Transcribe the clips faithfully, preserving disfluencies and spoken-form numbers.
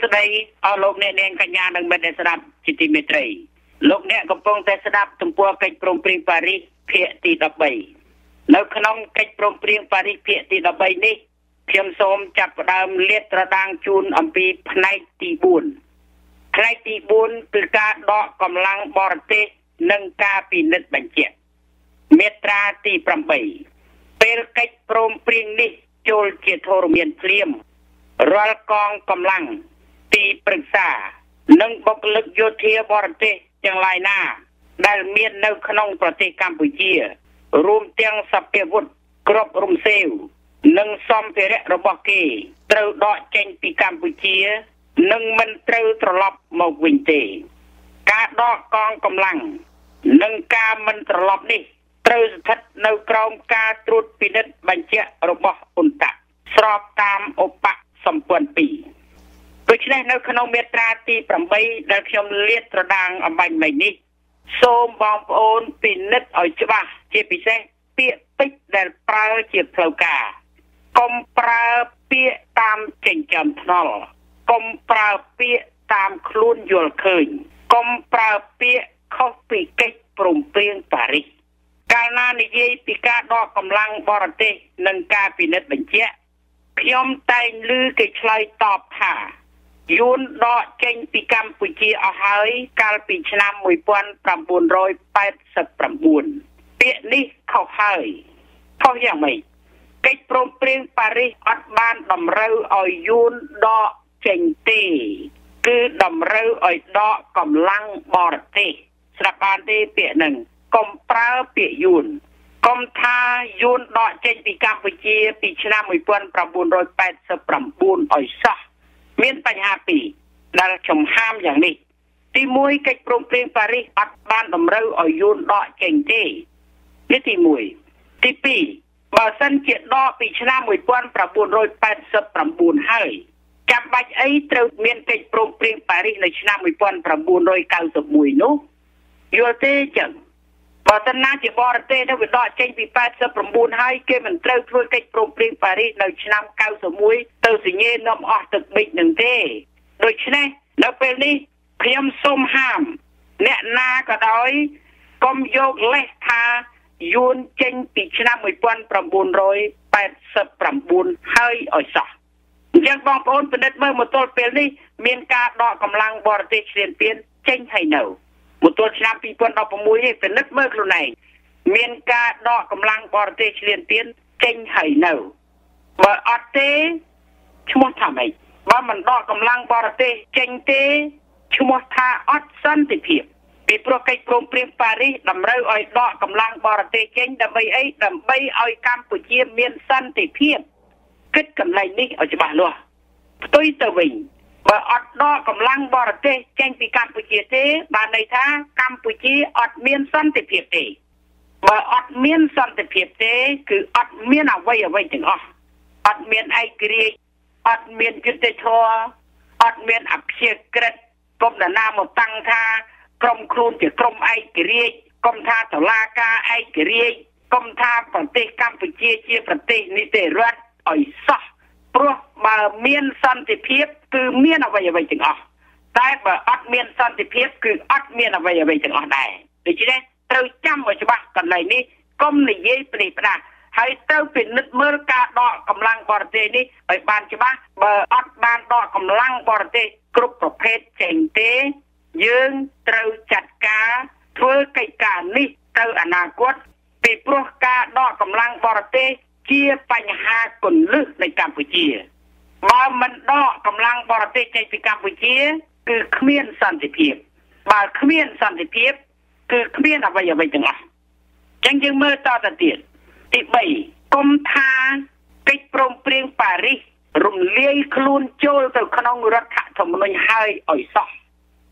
สุดท้ายเอาโลกเนี่ยเองขยันดังเป็นสระจิตมิตรีโลกเนี่ยกำลังแต่สระตุ่มพัวเกิดโปร่งปรีปารีเพียติดดับใบแล้วขนมเกิดโปร่งปรีปารีเพียติดดับใบนี้เพียงสมจับดามเลียตระดังจูนอัมพีพนัยตีบุญพนัยตีบุญคือการดอกกำลังบอร์เตนังกาปีนัดบัญเชียเมตราตีปรำใบเปิลเกิดโปร่งปรีนี้โจลเจโทรเมียนเทียมรัลกองกำลังตีปรึกษาหนึ่งบกลึกโยเทียบอร์เตจังไรหน้าได้เมียนในขนมประเทศกัมพูชีรวมเตียงสับเปวุฒิกรบรุมเซลหนึ่งซอมเพระระบกีเตลดอเจนปีกัมพูชีหนึ่งมันเตลตลบมอวินเตกาดอกองกำลังหนึ่งกามันตลบนี่เตลสถิตในกรมกาตรุษปิณบัญเชระบอุนตะสอบตามอปะสมควรปีโดยเฉพาะในขนมเมตราตีปรำใบได้ชมเลียตระดังอันใบใหม่นี้โซมบองโอนปินนิดเอาจว่าเจี๊ยบเส้นเปียปิดได้ปลาเจี๊ยบเพลากากลมปลาเปียตามเจนจำทนลกลมปลาเปียตามคลุ้นโยลเขินกลมปลาเปียเข้าปีเก็บปรุงเปลี่ยนปาริการนานิยปิกาดอกกำลังบอร์เตนังกาปินิดบัญเชียพยมแต่งลือเกยชลายตอบหายุนดอเจนปีกัมพูชีเอาหายการปีชนามวยปวนปรำบุญโรยไปสับปรำบุญเปียนี้เขาหายเขาอย่างไรเกยโปร่งเปลี่ยนปาริอัดบ้านดำเรือเอายุนดอเจนตีคือดำเรือเอาดอกำลังบอร์ตีสระบานตีเปียหนึ่งกลมเปล่าเปียยุนกรมทายุนดอเจนปีกัมพูชีปีชนะมวยปวนปรำบุญโรยไปสับปรำบุญอ่อยซะมีปัญหาปีนั่งชมห้ามอย่างนี้ที่มวยเกิดโปร่งเปลี่ยนปาริอัดบ้านดำเรือเอายุนดอเจนตีนี่ที่มวยที่ปีบ่าวสันเกียรติดอปีชนะมวยปวนปรำบุญโรยไปสับปรำบุญให้จับใบไอ้เติร์ดมีเกิดโปร่งเปลี่ยนปาริในชนะมวยปวนปรำบุญโรยเก้าสิบมวยนู้โยเตจังบอสนาจีบอร์เต้ได้วิดอเจนปีแปดสิบประมูลให้เกมมันเติร์ดช่วยเก็บโปร่งเปลี่ยนปารีสในชนะเก้าสมุยเติร์ดสิเย่นำออกตึกบิดหนึ่งเต้โดยเช่นนี้แล้วเป็นนี้พยมส้มห้ามเนนากระดอยกมโยกเละทายุนเจนปีชนะมวยปวนประมูลร้อยแปดสิบประมูลให้อ่อยสะยังบางคนเป็นเด็กเมื่อมาตัวเป็นนี้มีการดอกกำลังบอร์เต้เชียนเปลี่ยนเจนให้เหนามุตัวชนะปีปนเอาประมุยเป็นนักเมื่อครู่ไหนเมียนกาดอกกำลังบอร์เตชเลียนเตียนเจงไห่เน่าบอร์เตชั่วโมงทำไมว่ามันดอกกำลังบอร์เตเจงเตชั่วโมงท่าอัดสั้นติเพียบปีโปรไกโปรเปลี่ยนปารีดำเรืออ้อยดอกกำลังบอร์เตเจงดำใบไอ้ดำใบอ้อยกัมพูชีเมียนสั้นติเพียบคิดกำไรนี่เอาจะบ้าหรอตัวอีตัววิ่งบอดดอกำลังบอร์เตเจงปีกัมพูชีเตบานในท่ากัมพูชีอดเมียนสันติเพียบเตบอดเมียนสันติเพียบเตคืออดเมียนเอาไว้เอาไว้ถึงอ๋ออดเมียนไอกรีอดเมียนกิตโชอดเมียนอับเชียกระดกรมนาหมดตังท่ากรมครูนจะกรมไอกรีกรมท่าตลากาไอกรีกรมท่าประเทศกัมพูชีเชียประเทศนิเตรัตอ่อยซะเพราะบะเมียนสันติเพียบคือเมียนเอาไว้เอาไว้ถึงอ๋อแต่บะอัดเมียนสันติเพียบคืออัดเมียนเอาไว้เอาไว้ถึงอ๋อได้โดยเฉพาะเต้าจำไว้ใช่ปะกันเลยนี่ก้มในเย่ปรีปนะให้เต้าเป็นนึกเมื่อกาดอกำลังบอร์เตนี่ไปบานใช่ปะบะอัดบานดอกกำลังบอร์เตกรุ๊ปประเภทเจงเตยืงเต้าจัดการเพื่อไก่การนี่เต้าอนาคตปีโปรกาดอกกำลังบอร์เตเชี่ยปัญหาคนลึกในกัมพูชีว่ามันดอกกำลังบอร์เตใจปีกัมพูชีคือเขมียนสันติเพียบบาเขมียนสันติเพียบคือเขมียนอะไรอย่างไรจังอ่ะจังยังเมื่อต่อตะเตียนติใบกรมทางไปโปร่งเปลี่ยนปารีสรุ่มเลี้ยคลุนโจลต่อขนมรัฐธรรมนุนให้อ่อยซอก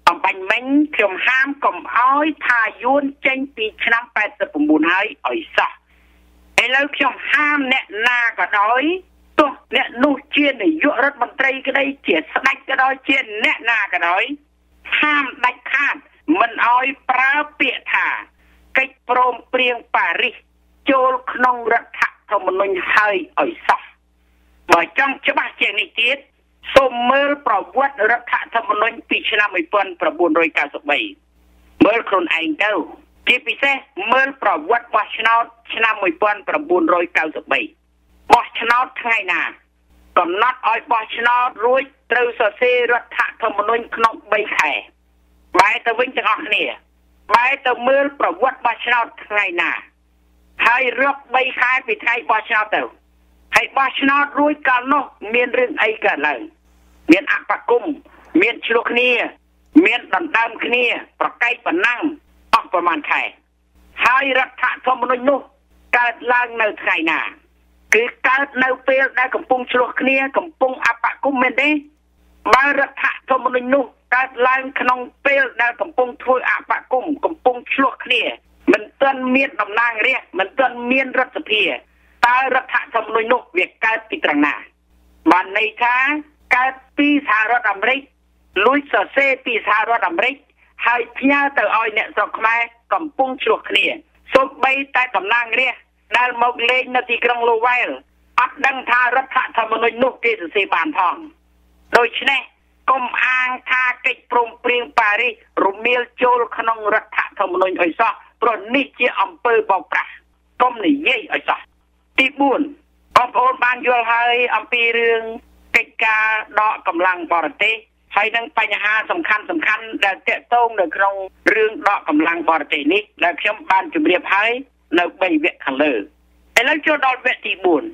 อัมบันเม้งเขียมห้ามกลมอ้อยทายุนเจงปีชนะแปดสิบปมบุญให้อ่อยซอกไอ้แล้วเขียมห้ามแน่นากระด้อยตัวเนี่ยนู่นเชียนเนี่ยยุรัฐมนตรีก็ได้เจียสไนก็ได้เชียนแน่นาก็ได้ห้ามได้ขาดมันอ้อยปลาเปียถาไก่โปร่งเปลี่ยนปาริโจลขนมรัฐธรรมนุนให้อ้อยซอกบ่จังจะมาเชียงในจีด ส่งเมื่อประวัติรัฐธรรมนูญปีชนะไม่พ้นประบุโดยการสอบใบเมื่อคนไอ้เก้าที่พิเศษเมื่อประวัติวัชนาชนะไม่พ้นประบุโดยการสอบใบวัชนาไทยน่ะกำหนดอ้อยวัชนารู้เตาเสรีรัฐธรรมนูญขนมใบไข่ใบตะวิ่งจังอันนี้ใบตะเมื่อประวัติวัชนาไทยน่ะให้เลือกใบไข่ไปไทยวัชนาเต่าให้วัชนารู้กันเนาะมีเรื่องไอ้กันเลยเมียนอัปกุมเมียนชลคณีเมียนดันดามคณีประไกปนั่งออกประมาณไทยให้รัฐธรรมนูญนู้การล่างในไทยน่ะคือการในเปรี้ยวในกำปุงชลคณีกำปุงอัปกุมเมียนได้บางรัฐธรรมนูญนู้การล่างขนมเปรี้ยวในกำปุงทวีอัปกุมกำปุงชลคณีมันเตือนเมียนดันดามเรียมันเตือนเมียนรัฐเพียตารัฐธรรมนูญนู้เวียการติดตรังน่ะบ้านในท้าการปีสหรัฐอเมริกลุยเซเซปีสหรัฐอเมริกให้พิจารณาต่ออ้อยเนี่ยสกมายกำปุงชลคณีสมบัยใต้กำลังเรียนายมกเลนนาทีกลางโลวัยอัดดังทารัฐธรรมนูญนุกเกษตรบานทองโดยเฉพาะกรมอ่างทาเกตปรุงเปลี่ยนปารีรุมเมียลโจลขนงรัฐธรรมนูญไอซ่าปรนิจอัมเปอร์บอปรากรมนี่เย่ไอซ่าตีบุญกบอลบานยูร์ไฮอัมพีเรืองเกิดการดอกกำลังปรติใช้ดังปัญหาสำคัญสำคัญแต่เตะต้งในกรงเรื่องดอกกำลังปรตินี้และเชื่อมบ้านจุเรียบให้ในใบเวทขังเลยแต่แล้วจะดอกเวทีบุญ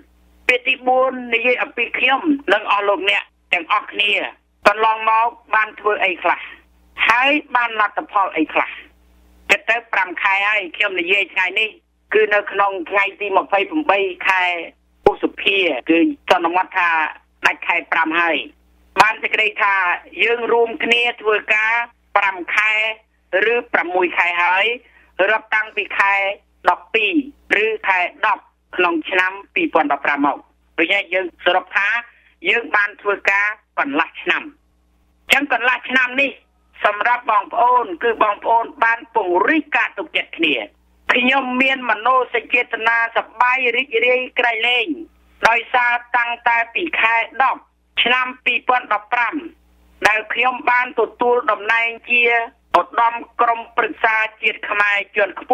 เวทีบุญในยี่อับปีเขี้ยมเรื่องอารมณ์เนี่ยแต่งออกเนี่ยตอนลองมองบ้านทัวไอ้คลาให้บ้านรัตพอลไอ้คลาจะเตะปรำคายไอ้เขี้ยมในยี่ไงนี่คือในกรงไงตีหมอกไฟผมใบคายผู้สุพีคือจนวัฒนาได้ใครปรำให้บ้านจะกระดิ่งท่ายื่นรูมคณีทเวกาปรำใครหรือประมุยใครหายรับตังปีใครดอกปีหรือใครดอกขนมชน้ำปีปอนดอกปรำเอาโดยเฉพาะยื่นสรุปท้ายื่นบ้านทเวกาก่อนลักชน้ำจังก่อนลักชน้ำนี่สำหรับบองโอนคือบองโอนบ้านปุ่งริกาตุกเจ็ดเหนียดพยมเมียนมโนสเกตนาสบายริกเรียไกรเล่งโดยซาตังตาปีคายดอกชนามปีปอนดอกปรำได้เขียมบ้านตัวตูดมนายเจียอดดอมกรมปรึกษาเจียดขมายจวนขบ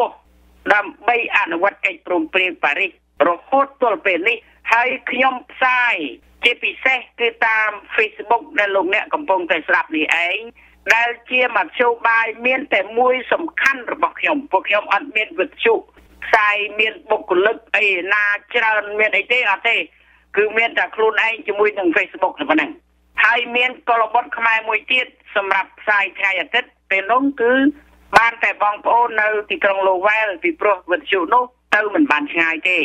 ดำใบอนุวัตไกปรุงเปลี่ยนปาริโรโคตตัวเปลี่ยนนี่ให้เขียมทรายเจปีเซ่คือตามเฟซบุ๊กในลงเนี่ยกำปงแต่สลับนี่เองได้เจียมาโชว์ใบเมียนแต่มวยสำคัญระบบเขียมพวกเขียมอันเมียนวิจุใส่เมียนบุกลึกไอ้นาเจริญเมียนไอเต้อาเต้คือเมียนจากครูนไอจมุยหนึ่งเฟซบุ๊กหนึ่งวันหนึ่งไทยเมียนกอลบดขมายมวยจีดสำหรับใส่ชายอาทิตย์เป็นน้องคือบ้านแต่บองโอนเอาติดกรงโลเวลติดโปรวิจุนุเต้าเหมือนบ้านชายเต้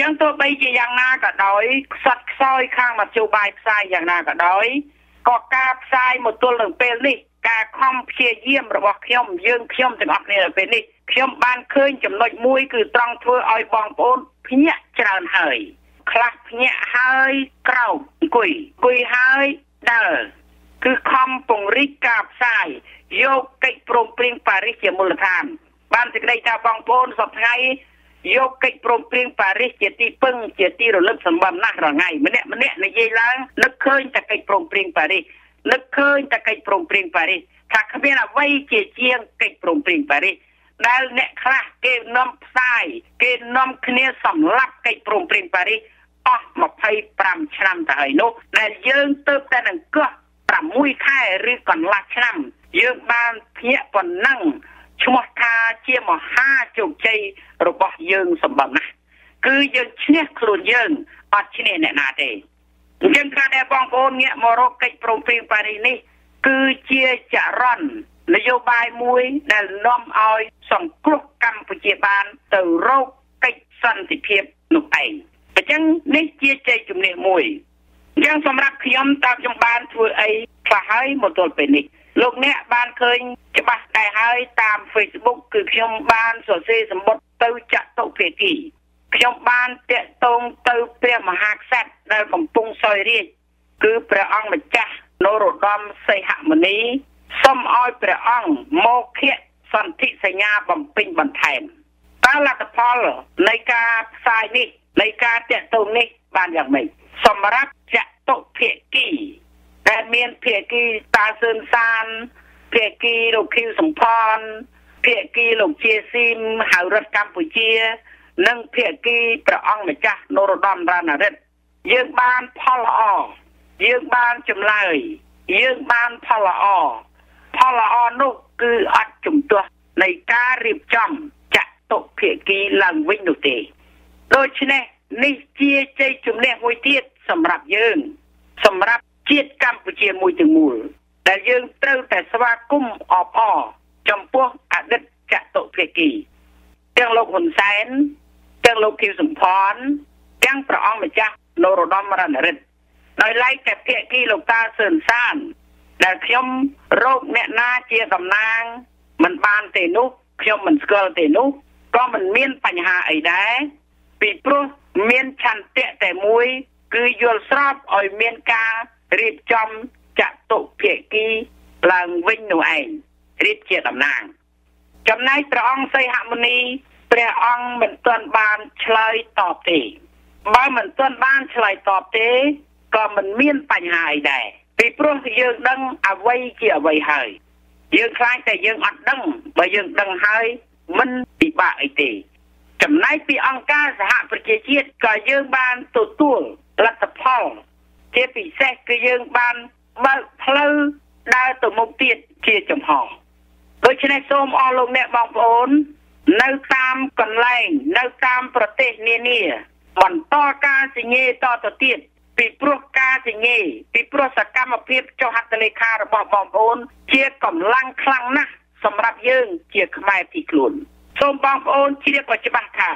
ยังตัวไปยังนากระดอยสัดซอยข้างมาโชว์ใบใส่อย่างนากระดอยก็กาบใส่หมดตัวหนึ่งเป็นนี่กาคอมเพียเยี่ยมระบบเขียมยื่นเขียมจะออกเนี่ยเป็นนี่เขียมบ้านเคยจำนวนมวยคือตรังทัวอ้อยบองโอนพิญญาเจริญเฮยคลักพิญญาเฮยเกล้ากุยกุยเฮยเดอคือคอมปงริกาบใส่โยกเกยโปร่งเปลี่ยนปาริเจมูลธานบ้านจะได้ชาวบองโอนสอบไงโยกเกยโปร่งเปลี่ยนปาริเจตีพึ่งเจตีเราเริ่มสมบัติหน้าเราไงมันเนี่ยมันเนี่ยในยี่ล้างนึกเคยจะเกยโปร่งเปลี่ยนปารินึกเคยจะเกยโปร่งเปลี่ยนปาริถ้าเขาเป็นอะไรเจียเจียงเกยโปร่งเปลี่ยนปารินั่นแหละครับเกณฑ์น้ำใส่เกณฑ์น้ำขี้สำลักไก่ปรุงเปลี่ยนไปอ๋อมาไพ่ปรำชนะแต่ไอ้โน้แต่ยืนเติบแต่หนึ่งก็ปรำมุ้ยค่ายหรือก่อนลักชนะยืนบ้านเพี้ยปนนั่งชมทาเชี่ยมาห้าจุกใจระบบยืนสมบัตินะคือยืนเชี่ยคลุนยืนอัดเชี่ยเนี่ยนาเดยังการได้บางคนเนี่ยมารกไก่ปรุงเปลี่ยนไปนี่คือเชี่ยจะร่อนนโยบายมวยในน้อมเอาส่งกลุ่มกัมพูชีบาลเตอโรคไก่สันติเพียบหนุกเองแต่จังนี่เจียใจจุ่มเนี่ยมวยยังสำรับขยมตามจังบาลทัวไอ้คลาให้หมดตัวเป็นอีกลูกเนี้ยบาลเคยจะบัดได้ให้ตามเฟซบุ๊กคือขยมบาลสอดเสียสมบัติเตอจะโตเพียกี่ขยมบาลเตะตรงเตอเปรี้ยมหากแซดในของปุงซอยเรียกคือพระองค์มันจ้าโนโรดอมใส่หักมันนี้ส้มอ้อยเปรี้ยงโมเขียสันติสัญญาบำพินบันเทนตาลักพอลในกาสายนี่ในกาเตะตรงนี้บ้านอย่างไม่สมรับจะโตเพียกี้ เมียนเพียกีตาเซินซานเพียกีหลงคิวสมพรเพียกีหลงเชียซิมหาวรัฐกัมพูชีนั่งเพียกีประอ่องนะจ๊ะโนรดอนรานาเรศยืมบ้านพอละอยืมบ้านจำเลยยืมบ้านพอละอพอละอนุคืออัดจุ่มตัวในการรีบจำจะตกเพียกีหลังวิ่งดูเตะโดยเฉพาะในเจียใจจุ่มเลี้ยงไว้เทียดสำหรับยืมสำหรับเจียกัมพูชีมวยถึงมูลแต่ยืมเต้าแต่สวากุ้มอปอจำพวกอดิษจะตกเพียกีเตียงโลกหุ่นแสนเตียงโลกคิวสมพรเตียงประอ่องนะจ๊ะโนรดอมรันริดน้อยไล่แต่เพียกีโลกตาเสื่อมซ่านแต่เพียมโรคเนนาเจียสำนางมันปานเตนุกเพียมมันสกอลเตนุกก็มันเมียนปัญหาไอ้ได้ปีปลุกเมียนชันเตะแต่มวยคือโยนทราบอ่อยเมียนการีบจอมจะตกเพียกีลางวิ่งหนูไอรีบเจียสำนางจำนายพระองค์ไซหามุนีพระองค์มันต้นบานเฉลยตอบเตบ้านมันต้นบ้านเฉลยตอบเตก็มันเมียนปัญหาไอ้ได้ปีปลุกยืนดังเอาไว้เจียไว้เฮยยืนคล้ายแต่ยืนอัดดังไปยืนดังเฮยมันปีบะไอเตจำนายปีองกาสหประชาชาติก็ยืนบานตัวตัวรัฐพลเจปีแซกก็ยืนบานเบิกเพลอได้ตัวมุกเตียเจียจมหองโดยเฉพาะส้มอลงเนี่ยบางโอนในตามกันแรงในตามประเทศนี่นี่บ่อนต่อการสิเงยต่อตัวเตี้ยปีปลุกการสิเงยปีปลุกสกรรมเพียบเจ้าหัตถเลขาระบบบางโอนเจียกำลังคลังนะสำหรับยืงเจียขมายที่กลุ่นส้มบางโอนเจียปัจจุบันค่ะ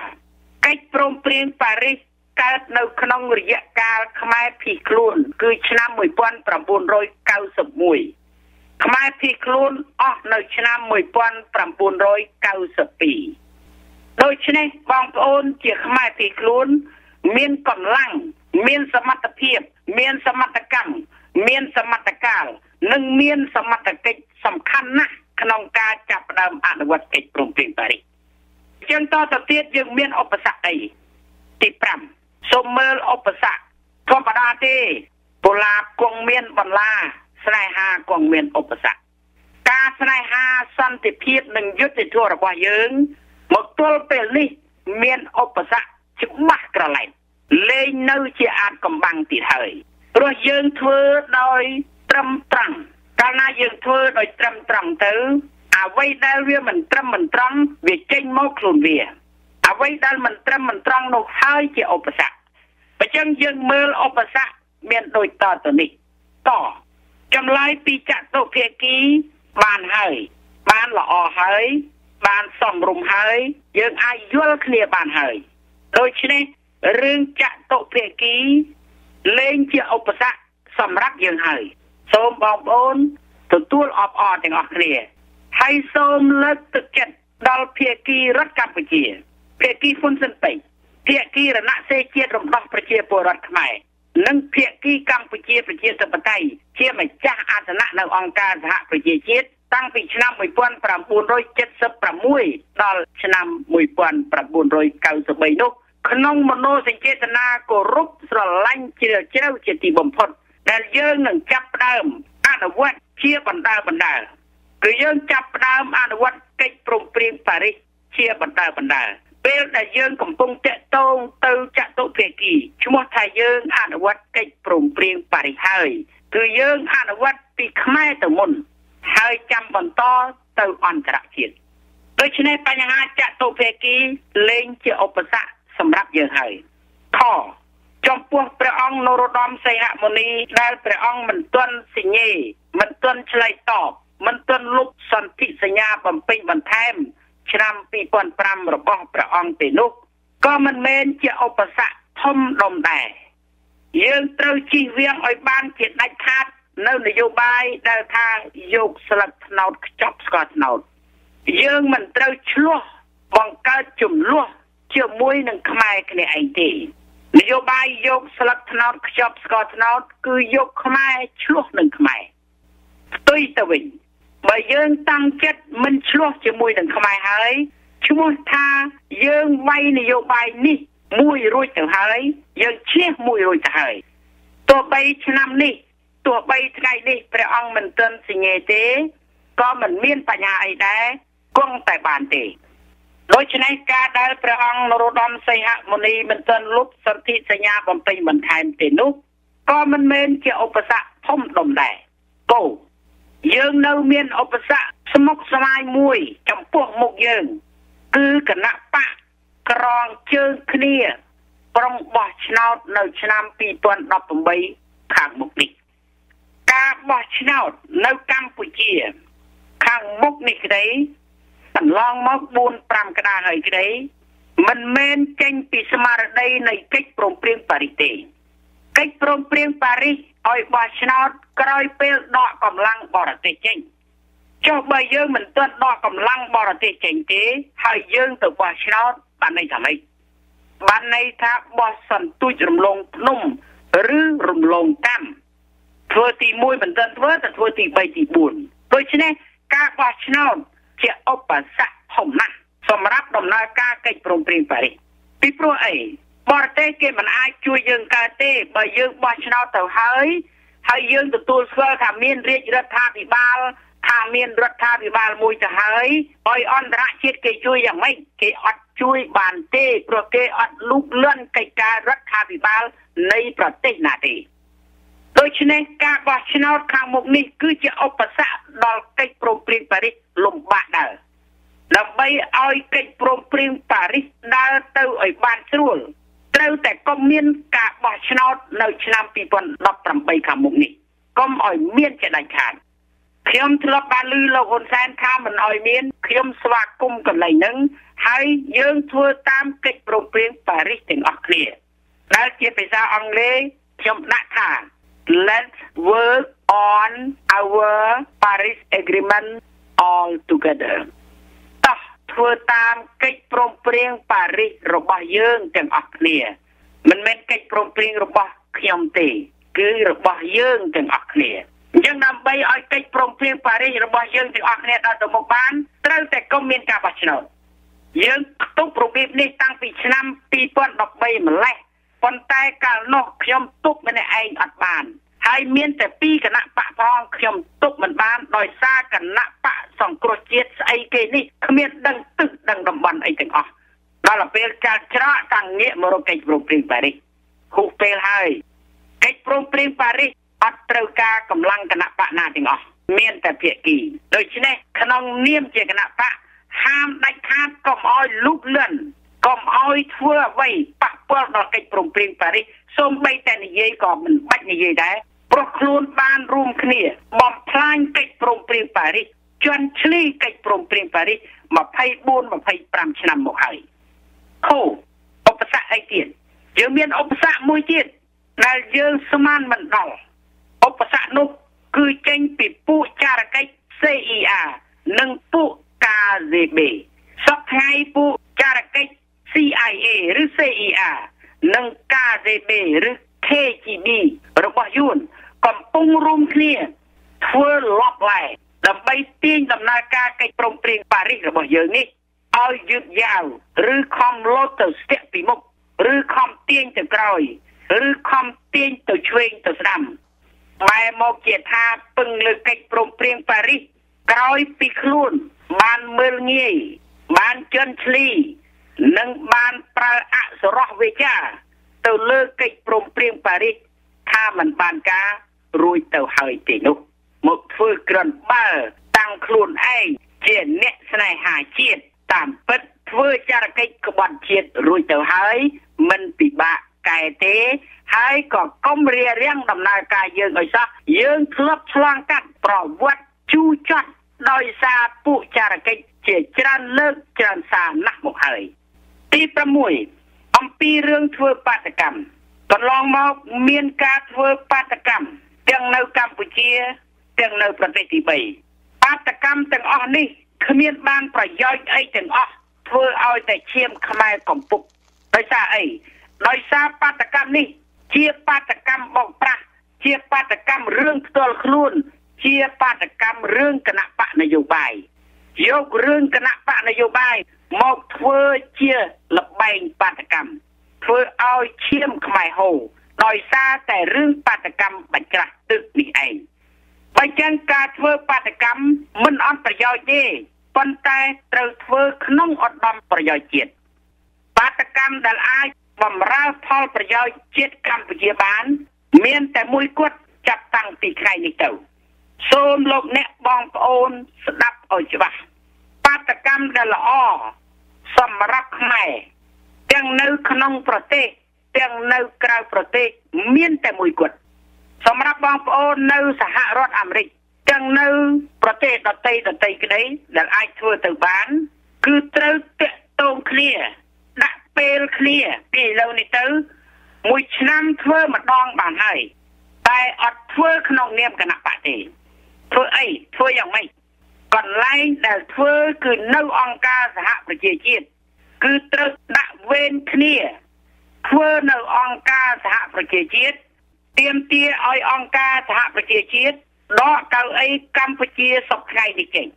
ใกล้โปร่งเปลี่ยนปารีสเกิดในขนมระยะการขมายที่กลุ่นคือชนะมวยป้อนประมูลโดยเกาสมวยขมายที่คลุ้นออกในชนะมวยปอนปรำปูนร้อยเก้าสิบปีโดยชนะบางโอนเจียขมายที่คลุ้นมีนกำลังมีนสมรรถเพียบมีนสมรรถกรรมมีนสมรรถการหนึ่งมีนสมรรถกิจสำคัญนะขนมกาจับดำอนุวัติกิจปรุงเปลี่ยนไปเจ้าต่อตะเทียดยังมีนอุปสรรคอีกติปรำสมเมลอุปสรรคธรรมดาที่ปุลาบกวงมีนบรรลาสลายหากองเมียนอุปสรรคการสลายหาสันติเพียรหนึ่งยุติทั่วระกว่าเยิงหมดตัวเปลี่ยนนี่เมียนอุปสรรคชิบมากกระไรเลยนู้เชียอาจกำบังติดเฮยเราเยิงเธอโดยตรำตรังการน่าเยิงเธอโดยตรำตรังเธอเอาไว้ได้เรื่องมันตรำมันตรังเวียเจงโมกลุนเวียเอาไว้ได้มันตรำมันตรังนกเฮยเชียอุปสรรคประจังเยิงเมืออุปสรรคเมียนโดยต่อตัวนี้ต่อจำเลยปีจัตุเพียกีบ้านเฮยบ้านละอเฮยบ้านส่องรุมเฮยยังอายุลเคลียบ้านเฮยโดยเฉพาะเรื่องจัตุเพียกีเล่นเจ้าอุปสรรคสำรับยังเฮยส้มบองโอนตัวตัวออบออดอย่างออกเคลียให้ส้มเลิกตึกเจ็ดดอลเพียกีรัฐกัมพูชีเพียกีฟุ้นสันติเพียกีระนาเซเจียรมต้องประเชียปวดรัฐใหม่นั่งเพียกีกัมพูชีประเทศสัปไตยเชื่อมั่นจ้าอาสนะในองค์การสหประชาชาติตั้งปีชนะมวยปอนประมูลโดยเจ็ดสิบประมุยดอลชนะมวยปอนประมูลโดยเก้าสิบใบนกขนมมโนสังเกตนาโกรุบสลันเจริญเจ้าเจติบมพดแต่เยื่อหนึ่งจับเดิมอาณาวัตเชื่อบันดาบันดาคือเยื่อจับเดิมอาณาวัตเกิดปรุงเปลี่ยนปาริเชื่อบันดาบันดาเป็นแต่ยืนของปงเตะตงเตาจะโตเพียกีชั่วโมงไทยยืนอนุวัตกิจปรุงเปลี่ยนปริเฮยคือยืนอนุวัตปีขมายตะมุนเฮยจำบรรโตเตาอันตรายจิตโดยเฉพาะปัญหาจะโตเพียกีเล่งเจออุปสรรคสำหรับยืนเฮยข้อจอมพวกพระองค์นรดอมไซหะมุนีได้พระองค์มันต้นสิเงยมันต้นเฉลยตอบมันต้นลุกสันติสัญญาบำเพ็ญบรรเทมชนำปีปอนปรำระบอบประองเตนุกก็มันเมนเจ้าอุปสรรคทมลมแดดยังเต้าชีเวียงอ้อยบ้านเจ็ดนายคาดเล่านโยบายเดาทางโยกสลัดนอดจอบสกัดนอดยังมันเต้าชั่วบังการจุ่มล้วเชื่อมวยหนึ่งขมายกันในไอเดียนโยบายโยกสลัดนอดจอบสกัดนอดคือโยกขมายชั่วหนึ่งขมายตุยตะวินเมื่อยืนตั้งเจ็ดมันชั่วจะมวยหนึ่งขมายเฮยชั่วท่ายืนไว้นโยบายนี่มวยรวยจังเฮยยืนเชี่ยมวยรวยจังเฮยตัวไปชนะนี่ ตัวไปไงดิพระองค์มันเติมสิ่งเอเตก็มันเมียนปัญญาไอ้ได้กงแต่บานเตโดยฉะนั้นการได้พระองค์นรดมเสหมณีมันเติมลุบสันติสัญญาบำเพ็ญมันไทยมันเตนุก็มันเมียนเกี่ยวอุปสรรคท่อมดมได้กูยังเนื้อเมียนอุปสรรคสมกสลายมวยจำพวกมุกยังคือกันนักปะกรองเชิงเคลียปรองบอชนอดในชนามปีตัวนอปมใบข้างมุกนิกาบอชนอดในกัมพูชีข้างมุกนิกได้ตันลองมอกบูนปรามกระดาหอยกได้มันเมนเจงปีสมาร์ได้ในเก็กโปร่งเปลี่ยนปาริเตเก็กโปร่งเปลี่ยนปาริไอ้บอชนอดกลอยเปลือกดอกกำลังบอระเตเจงเจ้าใบยื่นมันเตือนดอกกำลังบอระเตเจงเตะให้ยื่นตัวบอชนอดบ้านในทำไมบ้านในทับบอสันตุจรมลงนุ่มหรือรมลงตั้มทัวตีมวยมันเดินทัวแต่ทัวตีใบตีบุญโดยเฉพาะการบอชนอลเจ้าอุปสรรคหอมนั่นสำหรับดำเนินการเกิดโปร่งเปลี่ยนไปปีโปรไอบอร์เต้เกมันอาจช่วยยืงการเต้ใบยืงบอชนอลแต่หายหายยืงตัวตัวเสือทำเมียนเรียกรัฐาพิบาลทำเมียนรัฐาพิบาลมวยจะหายไอออนระเชิดเกช่วยอย่างไม่เกอดช่วยบานเต้โปรเกอดลุกเลื่อนกิจการรัฐาพิบาลในประเทศนาเตโดยเฉพาะการบอชนอลข้างมุกนี้คือจะอุปสรรคดอลกิจโปร่งเปลี่ยนไปลมบาดเดอร์ดับเบิลไอกิจโปร่งเปลี่ยนไปดาวเต้ไอบานส่วนเราแต่ก็เมียนกาบอชนอลในชนามปีปอนดับตำไปขามุกนี้ก็อ่อยเมียนจะได้ขาดเขียมทลบาลือเราคนแสนข้ามันอ่อยเมียนเขียมสวักกุมกันไหลนึงให้ยืงทัวตามกิจโปร่งเปลี่ยนปาริสถึงออกเคลียร์และเกี่ยวกับอังเลเขียมนักข่าว Let's work on our Paris Agreement all together ต่อทัวตามกิจโปร่งเปลี่ยนปาริสระบายยืงถึงออกเคลียร์มันเป็นกิจโปร่งเปลี่ยนระบายเขียมตีคือระบายยืงถึงออกเคลียร์ยังนำไปเอากิจโปร่งเปลี่ยนปาริสระบายยืงถึงออกเคลียร์ตามตัวบ้านเราแต่ก็มีการบัชโนยังตุ๊กโปรบีบนี่ตั้งปีชนะปีปอนดอกใบเหมือนไรปนแต่การนกขยมตุ๊กมันในเองอัดบานให้เมียนแต่ปีกันนะปะพองขยมตุ๊กมันบานลอยซากันนะปะสองกรเจียสไอเกนี่ขมิ้นดังตึกดังดำบันไอจังอ๋อเราละเปลการชนะตั้งเงี้ยมรดกโปรบีบไปดิคุกเปลให้เกจโปรบีบไปดิอัดเตลกากำลังกันนะปะนาจังอ๋อเมียนแต่เพียกีโดยเฉพาะขนมเนียมเจกันนะปะห้ามได้ข้ามก็อ้อยลุกเลื่อนก็อ้อยทั่วไว้ปะเปื้อนดอกไก่ปรุงเปลี่ยนไปส้มใบแต่ในเย่ก็มันไม่ในเย่ได้ปลุกครูนบ้านรูมขณีบอมพลางไก่ปรุงเปลี่ยนไปจวนชลีไก่ปรุงเปลี่ยนไปมาไพ่บูนมาไพ่ปรามชนะหมกไห่โคอุปสรรคไอเดียเยอะเมียนอุปสรรคมวยเดียดนายเยอะสมานมันดองอุปสรรคนุกคือเจงปิดปูจาระไก่เซียหนึ่งปูกาเซเบสักไงผู้จารกิจ ซี ไอ เอ หรือ ซี ไอ เอ นังกาเซเบหรือ เค จี บี หรือว่ายุ่นกำปุงรุมเคลียทั่วลอกไหลดำไปตีนดำนาการไกลปรงเปลี่ยนปาริสหรือว่าอย่างนี้เอายืดยาวหรือคอมโลตสเตปิมุกหรือคอมเตียนตะกรอยหรือคอมเตียนตะช่วยตะซ้ำไม่โมเกียธาปึงเลยไกลปรงเปลี่ยนปาริสกรอยปีคลุนบ้านเมืองงี้บ้านเชิญชลีนังบ้านปราอัศรเวชาเต่าเลิกกิจปรุงเปลี่ยนปาริถ้ามันบ้านการุยเต่าหอยตีนุกมุกฟื้นกรนเบอร์ตั้งคลุนไอเจียนเนะสนายหาเจียนตามปิดฟื้นจารกิจกบฏเจียนรุยเต่าหอยมันปีบะไก่เตะหายก็ก้มเรียเรียงดำนากายยืงไอซะยืงคลับชลางกันปลอวัดจูจัดโดยซาปุจารกิจเจจรันเลิกจรันสานักหมกเฮยตีประมุยอมปีเรื่องเทือปาตกรรมตอนลองมาเมียนกาเทือปาตกรรมจังในกัมพูเชียจังในประเทศที่ใบปาตกรรมจังอ๋อนี่ขมิ้นบ้านประย่อยไอ้จังอ๋อเทือเอาแต่เชี่ยมขมายกล่อมปุกโดยซาไอ้โดยซาปาตกรรมนี่เชี่ยปาตกรรมบอกปราเชี่ยปาตกรรมเรื่องตัวคลุ่นเชี่ยปาตกรรมเรื่องคณะปะนโยบายยกเรื่องคณะปะนโยบายมอกเพื่อเชี่ยละแบ่งปาตกรรมเพื่อเอาเชี่ยมขมายโหดอยซาแต่เรื่องปาตกรรมปัจจักตึกนี่ไอ จังการเทวปัตกรรมมันอันประโยชน์ยี่ปัญไตเติร์เทวขนมอันดำประโยชน์จิตปัตกรรมดัลไอบำราพอลประโยชน์จิตคำปัจจุบันเมียนแต่มวยกวดจับตั้งตีใครในเต่าโซนโลกเนบองโอนสนับเอาจิบะปัตกรรมดัลอ้อสำรับใหม่จังนู้ขนมประเทศจังนู้กลางประเทศเมียนแต่มวยกวดสำหรับบางคนในสหรัฐอเมริกาจังในประเทศต่างๆต่างๆก็ได้แต่ไอ้ทั่วทั้งบ้านคือเติร์ตตรงเคลียร์นักเปลเคลียร์ปีเราในเติร์มวยน้ำทั่วมาดองบ้านให้แต่อัดทั่วขนมเนียมกันหนักปะเต้ทั่วไอ้ทั่วยังไม่ก่อนไล่แต่ทั่วคือในองค์การสหประชาชาติคือเติร์นักเวนเคลียร์ทั่วในองค์การสหประชาชาติเตรียมเตียอ้อยองกาสหประชาชาติดอกเกาไอกัมพูชีสอบไงนี่เก่ง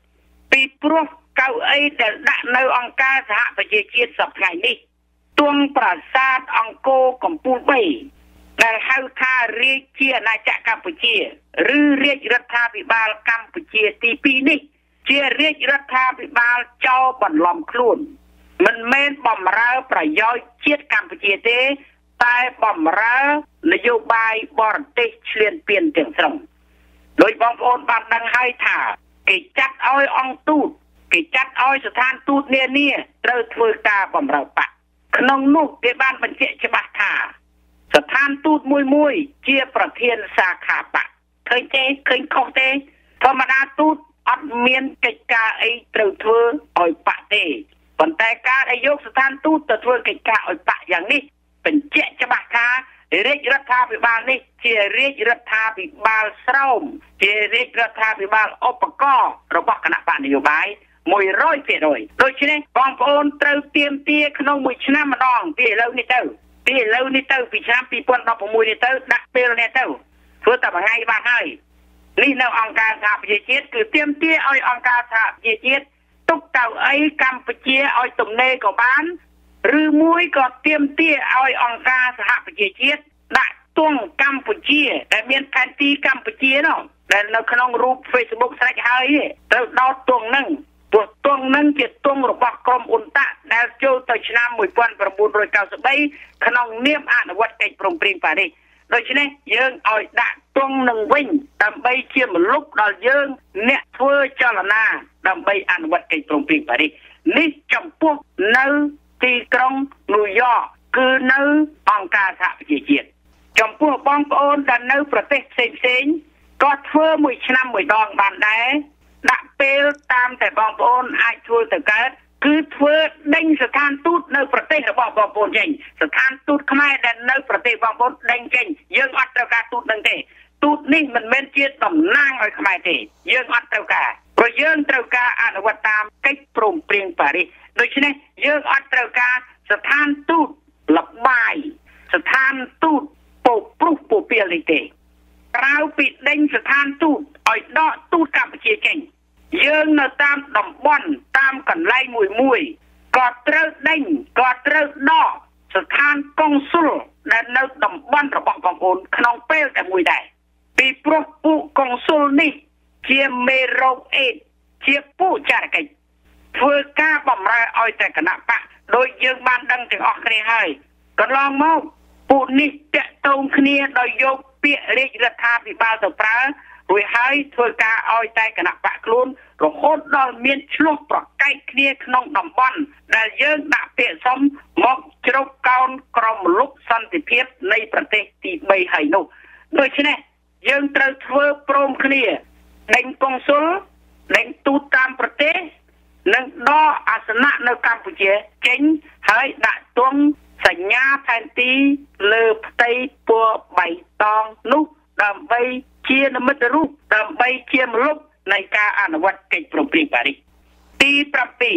ปีพรุ่งเกาไอแต่ดักในองกาสหประชาชาติสอบไงนี่ตวงปราสาทองโกกัมพูไปแต่เฮาคาเรียกเชียนาจักกัมพูชีหรือเรียกรัฐบาลกัมพูชีตีปีนี่เชียเรียกรัฐบาลเจ้าบอลลอมคลุ่นมันเม้นบอมร้าวประโยชน์เชียกัมพูชีเต้ตายบอมร้านโยบายบอลเตะเชียนเปลี่ยนเตียงตรงโดยบางคนบางดังให้ถ่ากิจัดอ้อยองตูดกิจัดอ้อยสถานตูดเนี่ยเนี่ยเติร์ดเวอร์กาบอมเราปะขนมนุกในบ้านบรรเจฉบับถ่าสถานตูดมุยมุยเจียประเทียนสาขาปะเคยเจเคยคงเตธรรมดาตูดอัดเมียนกิจการไอเติร์ดเวอร์อ้อยปะเตปันแต่การไอโยกสถานตูดเติร์ดเวอร์กิจการอ้อยปะอย่างนี้เป็นเจฉบับถ่าเรียกรัฐบาลนี่เชียร์เรียกรัฐบาลเสริมเชียร์เรียกรัฐบาลอุปกรณ์ระบบคณะปฏิบัติมวยร้อยเศษเลยโดยเฉพาะบางคนเติมเตรียมเตี้ยขนมมวยชนะมาดองปีเล่านี่เต้าปีเล่านี่เต้าปีชนะปีปนเราผมมวยนี่เต้านักเปรี้ยวนี่เต้าเพื่อแต่บางไงบางไงนี่แนวองค์การสหประชาชาติคือเตรียมเตี้ยเอาองค์การสหประชาชาติตุกเต่าไอ้กัมพูชีเอาตุ่มเนยกับบ้านหรือมวยก็เตรียมเตี้ยเอาองค์การสหประชาชาติได้ต้องกัมพูชีแต่เมียนแผนที่กัมพูชีเนาะแต่เราขนมรูปเฟซบุ๊กใส่ให้เราดาวตวงนั่งตัวตวงนั่งเจ็ดตวงระบบกรมอุตตะแนวโจตชนะมวยป้อนประมูลโดยเก่าสบายขนมเนียมอ่านวัดเอกปรุงปริงไปดิโดยเฉพาะยังเอาได้ตวงหนึ่งวิ่งทำไปเชื่อมลุกดาวยังเนี่ยเพื่อเจรณาทำไปอ่านวัดเอกปรุงปริงไปดินี่จำพวกนั่งตีกรงนุยอคือนู้องค์การสหประชาชาติจำพวกบางคนดันนู้ประเทศเซ็งๆก็เพื่อมวยชนะมวยดองบานได้ดักเปลตามแต่บางคนไอ้ช่วยแต่เกิดคือเพื่อดึงสถานทูตนู้ประเทศระบอบบางคนเองสถานทูตขมายดันนู้ประเทศบางคนดึงเองยื่นอัดเตากาทูตนั่งเตะทูตนี่มันเป็นเชื้อต่อมนั่งไอ้ขมายเตะยื่นอัดเตากาเพราะยื่นเตากาอ่านว่าตามใกล้ปรุงเปลี่ยนไปโดยเฉพาะยื่นอัดเตากาสถานทูตลับใบสถานตูดปลุกปลุกปูเปียเลยเตะเราปิดเด้งสถานตูดอ่อยดอตูดกับเชียเก่งเยื่อเนื้อตามดำบอลตามกันไล่มวยมวยกอดเติร์ดเด้งกอดเติร์ดดอสถานกองสุลและเนื้อดำบอลระบบกองโอนขนมเป้แต่มวยได้ปีปลุกปูกองสุลนี่เชียเมโรเอเชียปูจารกิเพื่อการบำราอ่อยแต่กันนะปะโดยยื่นบ้านดังถึงออกเรียให้ก็ลองมั่งปุ่นนี่จะตรงเคียดอยยกเปียเรียกรัฐบาลปีบาลต่อไปรวยให้เทือกกาอ้อยใจกระหนักปะกลุ่นหลงโคตรดอยเมียนชลุกปลอกใกล้เคียดน้องดำบอลได้เยอะหนักเปียซ้ำมองชลุกก้อนกรมลุกสันติเพียบในประเทศที่ไม่หายนุ่งโดยเช่นนี้ยังเติร์ดเวอร์ปรมเคียดในกองสุลในตูตามประเทศนั่งดออาสนะในกัมพูชีเก่งให้ได้ตรงสัญญาแผนที่เลือบไตปัวใบตองนุ๊กดำใบเชียนมัดรูปดำใบเชียมลุกในการอนุวัติเก่งปรุงปริงไปตีประปี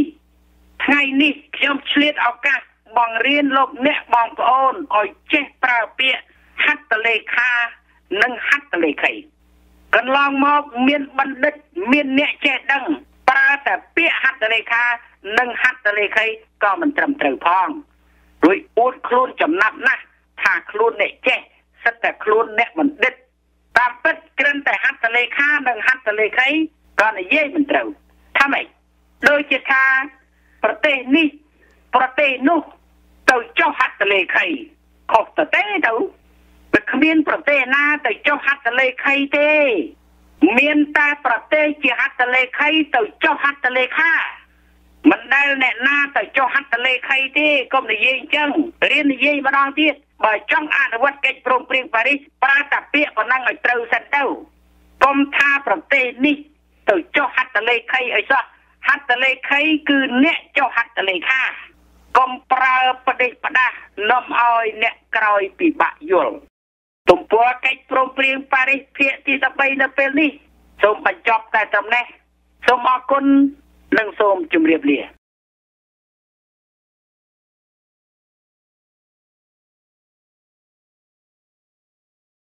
ไงนี่ยอมเฉลี่ยเอาการบองเรียนโลกเนี่ยบองโอนอ่อยเจ๊ประเปียฮัตตะเลขานั่งฮัตตะเลไข่กันลองมองเมียนบันดิตเมียนเนี่ยเจ๊ดังประแต่เปียฮัตตะเลขานั่งฮัตตะเลไข่ก็มันตรำตรึงพองโดยอุดคลุนจำนับนะถ้าคลุนเนี่ยแก่สัตว์แต่คลุนเนี่ยมันเด็ดตามเป็ดเกลื่อนแต่ฮัตตะเล เลยข้าดังฮัตตะเลยใครก็ในเย่มันเตาทำไมโดยจิตทางประเทศนี้ประเทศนู้นเตาเจ้าฮัตตะเลยใครขอบตะเต้เตาแต่ขมิ้นประเทศน่าเตาเจ้าฮัตตะเลยใครเต้เมียนตาประเทศจีฮัตตะเลยใครเตาเจ้าฮัตตะเลยข้ามันได้แน่น่าแต่เจ้าฮัตตะเลยใครเต้ก็ในเย่จังเรียนในเย่มาลองที่บ่จ้องอ่านวัดเกจโปร่งเปลี่ยนปาริสปราตะเปียกนั่งไอ้เต้าสันเต้ากรมท่าประเทศนี่ตัวเจ้าฮัตตะเลไคไอ้ซะฮัตตะเลไคคือเนี่ยเจ้าฮัตตะเลข้ากรมปราประเดประดาน้อมอ้อยเนี่ยกรอยปีบะยลตุ่มปัวเกจโปร่งเปลี่ยนปาริสเพียที่สบายในเปลี่ยนนี่สมบัติจบแต่จำแน่สมอคุณนั่งสมจุ่มเรียบเรีย